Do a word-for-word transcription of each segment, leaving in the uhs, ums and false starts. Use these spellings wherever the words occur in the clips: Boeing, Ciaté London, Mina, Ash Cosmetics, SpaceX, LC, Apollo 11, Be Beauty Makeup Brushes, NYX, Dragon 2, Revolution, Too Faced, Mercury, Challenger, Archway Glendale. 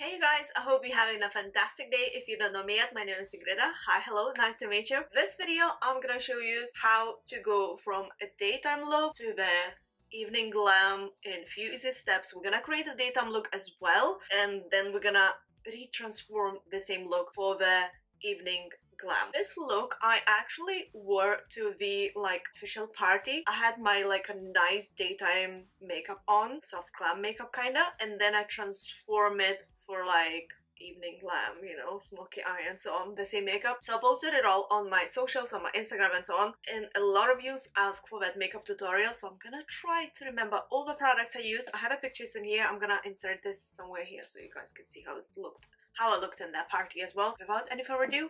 Hey guys, I hope you're having a fantastic day. If you don't know me yet, my name is Sigreta. Hi, hello, nice to meet you. This video, I'm gonna show you how to go from a daytime look to the evening glam in a few easy steps. We're gonna create a daytime look as well, and then we're gonna retransform the same look for the evening glam. This look I actually wore to the like official party. I had my like a nice daytime makeup on, soft glam makeup kinda, and then I transform it for like evening glam, you know, smoky eye and so on, the same makeup. So I posted it all on my socials, on my Instagram and so on, and a lot of you asked for that makeup tutorial, so I'm gonna try to remember all the products I used. I have a pictures in here. I'm gonna insert this somewhere here so you guys can see how it looked, how I looked in that party as well. Without any further ado,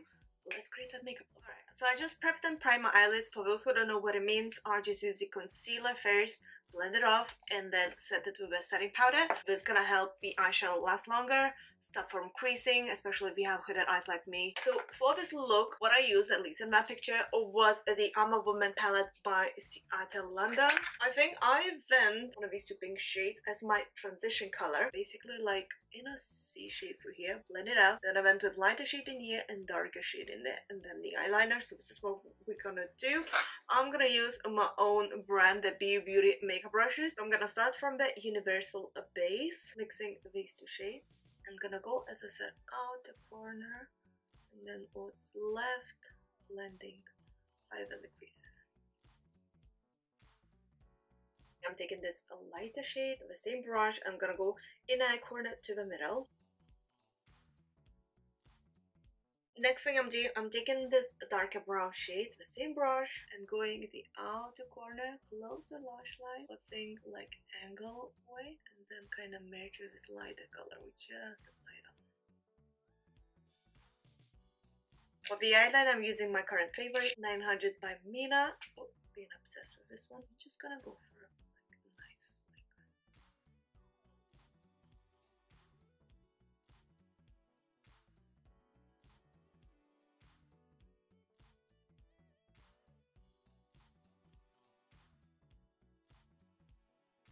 let's create that makeup look. Alright, so I just prepped and primed my eyelids. For those who don't know what it means, I just use the concealer first, blend it off, and then set it with a setting powder. This is gonna help the eyeshadow last longer, stop from creasing, especially if you have hooded eyes like me. So for this look, what I used, at least in my picture, was the I'm a Woman palette by Ciaté London. I think I went one of these two pink shades as my transition color, basically like in a C shape through here, blend it out. Then I went with lighter shade in here and darker shade in there, and then the eyeliner. So this is what we're gonna do. I'm gonna use my own brand, the Be Beauty Makeup Brushes. So I'm gonna start from the universal base, mixing these two shades. I'm gonna go, as I said, out the corner, and then what's left, blending over the creases. I'm taking this lighter shade, the same brush, I'm gonna go in a corner to the middle. Next thing I'm doing, I'm taking this darker brown shade, the same brush, and going the outer corner, close the lash line, but think like angle way, and then kind of merge with this lighter color we just applied on. For the eyeliner, I'm using my current favorite, nine hundred by Mina. Oh, being obsessed with this one. I'm just gonna go for it.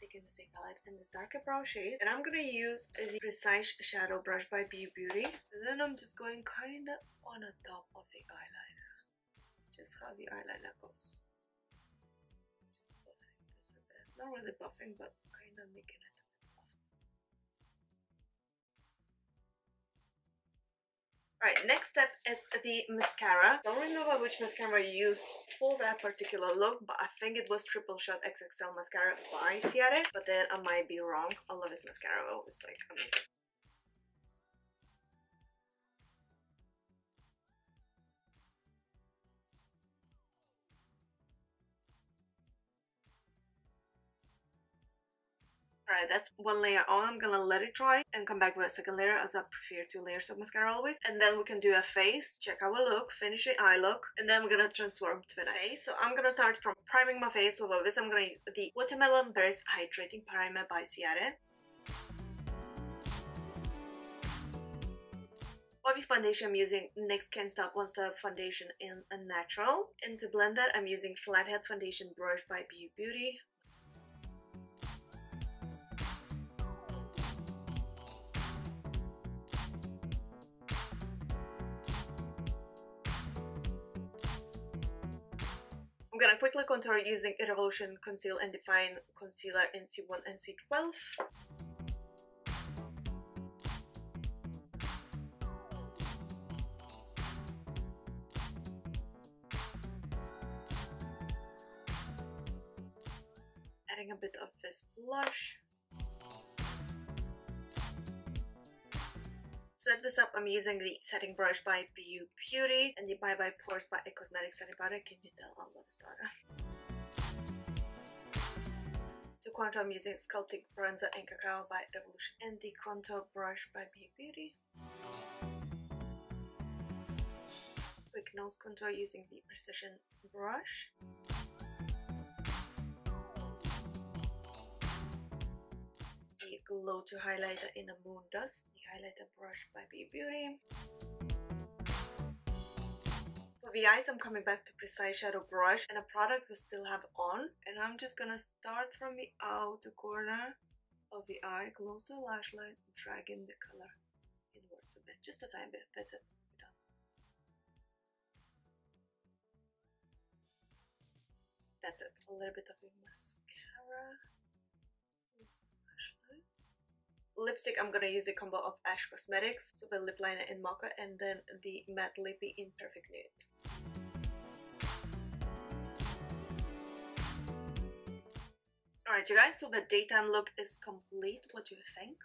Taking the same palette and this darker brown shade, and I'm gonna use the Precise Shadow brush by Be Beauty, and then I'm just going kind of on the top of the eyeliner, just how the eyeliner goes, just buffing this a bit, not really buffing but kind of making it a bit soft. Alright, next step is the mascara. Don't remember which mascara I used for that particular look, but I think it was Triple Shot X X L mascara by Ciaté, but then I might be wrong. I love this mascara, oh, it's like amazing. Alright, that's one layer on. I'm gonna let it dry and come back with a second layer, as I prefer two layers of mascara always. And then we can do a face, check our look, finish the eye look, and then we're gonna transform to an eye. So I'm gonna start from priming my face. So for this, I'm gonna use the Watermelon Burst Hydrating Primer by Ciaté. For the foundation, I'm using NYX Can't Stop Won't Stop Foundation in a Natural. And to blend that, I'm using Flathead Foundation Brush by Be Beauty. I'm gonna quickly contour using Revolution Conceal and Define Concealer in C one and C twelve. Adding a bit of this blush. Set this up, I'm using the setting brush by Be Beauty and the Bye Bye Pores by Ash Cosmetics setting powder. Can you tell I love this powder? To contour, I'm using Sculpting Bronzer and Cacao by Revolution and the contour brush by Be Beauty. Quick nose contour using the Precision brush. Glow to highlighter in a Moon Dust, the highlighter brush by Be Beauty. For the eyes, I'm coming back to Precise Shadow brush and a product we still have on, and I'm just gonna start from the outer corner of the eye, close to the lash line, dragging the color It's a bit, just a tiny bit, that's it, we're done. That's it, a little bit of a mascara, lipstick. I'm gonna use a combo of Ash Cosmetics, Super Lip Liner in Mocha, and then the Matte Lippy in Perfect Nude. Alright you guys, so the daytime look is complete. What do you think?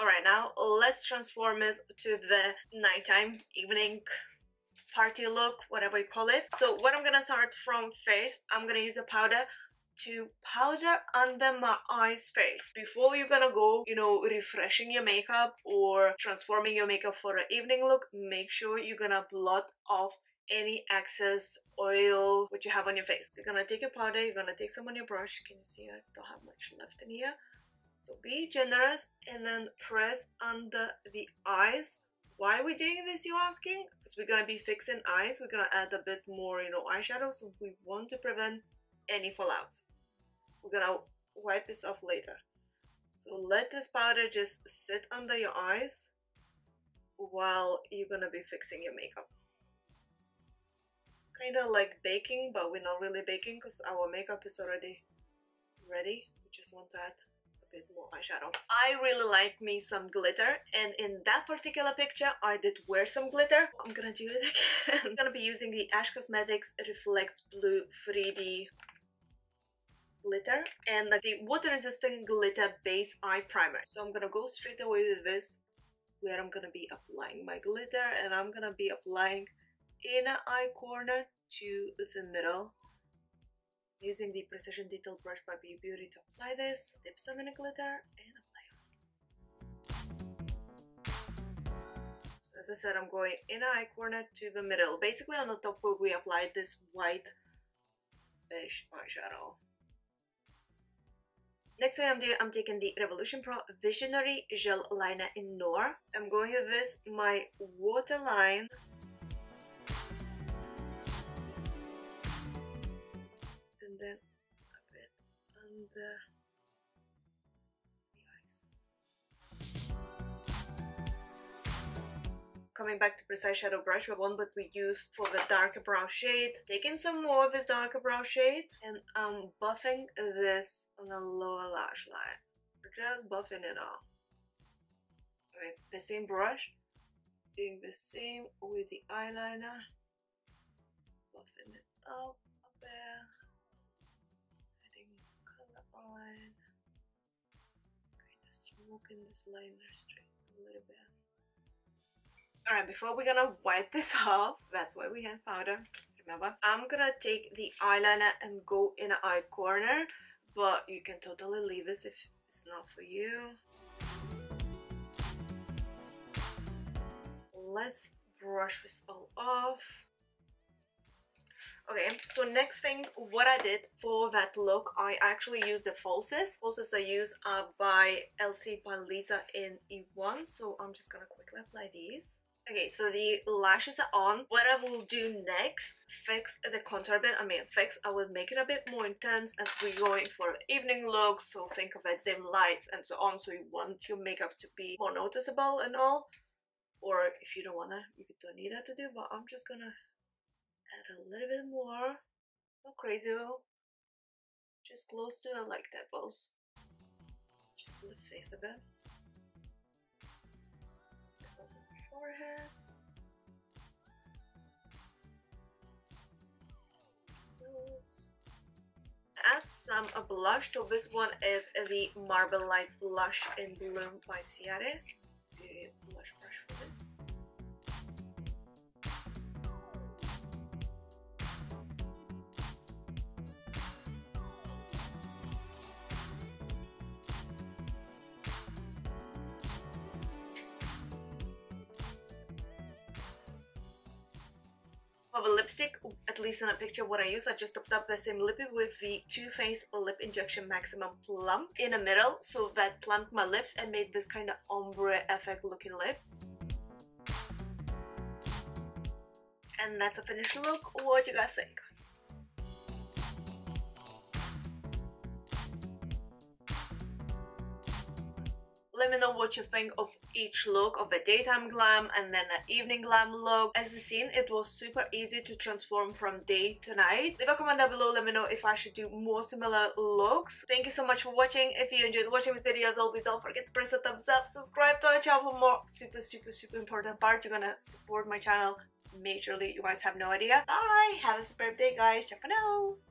Alright, now let's transform this to the nighttime, evening, party look, whatever you call it. So what I'm gonna start from first, I'm gonna use a powder to powder under my eyes first. Before you're gonna go, you know, refreshing your makeup or transforming your makeup for an evening look, make sure you're gonna blot off any excess oil which you have on your face. You're gonna take your powder, you're gonna take some on your brush. Can you see I don't have much left in here? So be generous and then press under the eyes. Why are we doing this, you're asking? Because we're gonna be fixing eyes. We're gonna add a bit more, you know, eyeshadow, so we want to prevent any fallouts. We're gonna wipe this off later. So let this powder just sit under your eyes while you're gonna be fixing your makeup. Kinda like baking, but we're not really baking because our makeup is already ready. We just want to add a bit more eyeshadow. I really like me some glitter, and in that particular picture I did wear some glitter. I'm gonna do it again. I'm gonna be using the Ash Cosmetics Reflex Blue three D glitter and the water resistant glitter base eye primer. So I'm gonna go straight away with this, where I'm gonna be applying my glitter, and I'm gonna be applying inner eye corner to the middle, using the precision detail brush by Be Beauty to apply this. Dip some in the glitter and apply it. So as I said, I'm going inner eye corner to the middle, basically on the top where we applied this white beige eyeshadow. Next thing I'm doing, I'm taking the Revolution Pro Visionary Gel Liner in Noir. I'm going with this, my waterline. And then a bit under the eyes. Coming back to Precise Shadow Brush, the one that we used for the darker brow shade. Taking some more of this darker brow shade, and I'm buffing this on the lower lash line. We're just buffing it all. With the same brush, doing the same with the eyeliner, buffing it up up there, adding color on, kind of smoking this liner straight a little bit. Alright, before we're gonna wipe this off, that's why we had powder, remember? I'm gonna take the eyeliner and go in an eye corner, but you can totally leave this if it's not for you. Let's brush this all off. Okay, so next thing, what I did for that look, I actually used the falsies. Falsies I use are by L C by Lisa in E one, so I'm just gonna quickly apply these. Okay, so the lashes are on. What I will do next, fix the contour a bit. I mean, fix, I will make it a bit more intense as we're going for evening look. So think of it, dim lights and so on. So you want your makeup to be more noticeable and all. Or if you don't wanna, you don't need that to do, but I'm just gonna add a little bit more. Not crazy though. Just close to it like that, both. Just lift face a bit. Forehead. Nose. Add some a blush. So this one is the Marble Light Blush in Bloom by Ciaté. Beauty blush brush for this. Of a lipstick, at least in a picture what I use, I just topped up the same lippy with the Too Faced Lip Injection Maximum Plump in the middle, so that plumped my lips and made this kind of ombre effect looking lip. And that's a finished look. What do you guys think? Let me know what you think of each look, of a daytime glam and then an evening glam look. As you've seen, it was super easy to transform from day to night. Leave a comment down below, let me know if I should do more similar looks. Thank you so much for watching. If you enjoyed watching this video, as always, don't forget to press a thumbs up, subscribe to our channel for more super super super important part. You're gonna support my channel majorly, you guys have no idea. Bye, have a superb day guys, ciao for now.